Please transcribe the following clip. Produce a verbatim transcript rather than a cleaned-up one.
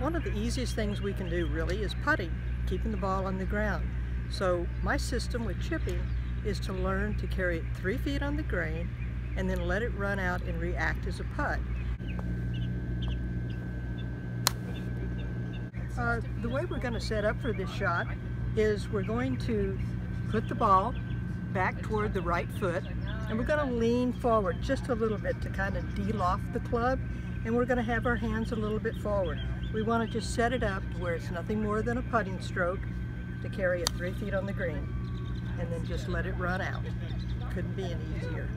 one of the easiest things we can do really is putting, keeping the ball on the ground. So my system with chipping is to learn to carry it three feet on the grain and then let it run out and react as a putt. Uh, the way we're going to set up for this shot is we're going to put the ball back toward the right foot, and we're going to lean forward just a little bit to kind of de-loft the club, and we're going to have our hands a little bit forward. We want to just set it up where it's nothing more than a putting stroke to carry it three feet on the green, and then just let it run out. Couldn't be any easier.